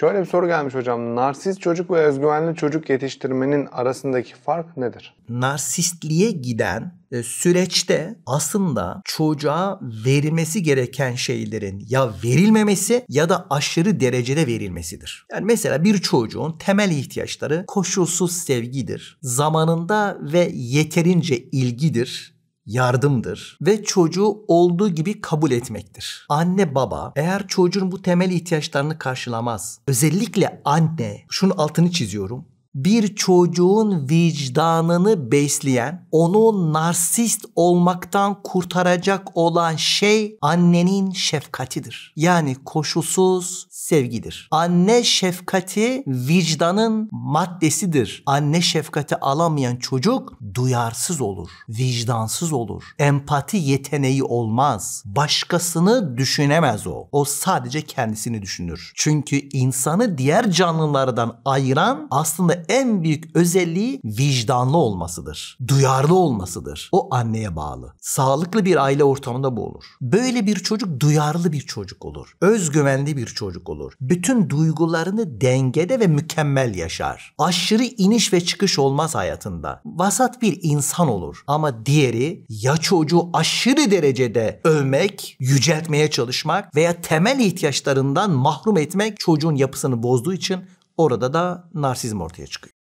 Şöyle bir soru gelmiş hocam. Narsist çocuk ve özgüvenli çocuk yetiştirmenin arasındaki fark nedir? Narsistliğe giden süreçte aslında çocuğa verilmesi gereken şeylerin ya verilmemesi ya da aşırı derecede verilmesidir. Yani mesela bir çocuğun temel ihtiyaçları koşulsuz sevgidir, zamanında ve yeterince ilgidir, yardımdır ve çocuğu olduğu gibi kabul etmektir. Anne baba eğer çocuğun bu temel ihtiyaçlarını karşılamaz, özellikle anne, şunun altını çiziyorum, bir çocuğun vicdanını besleyen, onu narsist olmaktan kurtaracak olan şey annenin şefkatidir. Yani koşulsuz sevgidir. Anne şefkati vicdanın maddesidir. Anne şefkati alamayan çocuk duyarsız olur, vicdansız olur. Empati yeteneği olmaz. Başkasını düşünemez o. O sadece kendisini düşünür. Çünkü insanı diğer canlılardan ayıran aslında en büyük özelliği vicdanlı olmasıdır. Duyarlı olmasıdır. O anneye bağlı. Sağlıklı bir aile ortamında bu olur. Böyle bir çocuk duyarlı bir çocuk olur. Özgüvenli bir çocuk olur. Bütün duygularını dengede ve mükemmel yaşar. Aşırı iniş ve çıkış olmaz hayatında. Vasat bir insan olur. Ama diğeri ya çocuğu aşırı derecede övmek, yüceltmeye çalışmak veya temel ihtiyaçlarından mahrum etmek çocuğun yapısını bozduğu için orada da narsizm ortaya çıkıyor.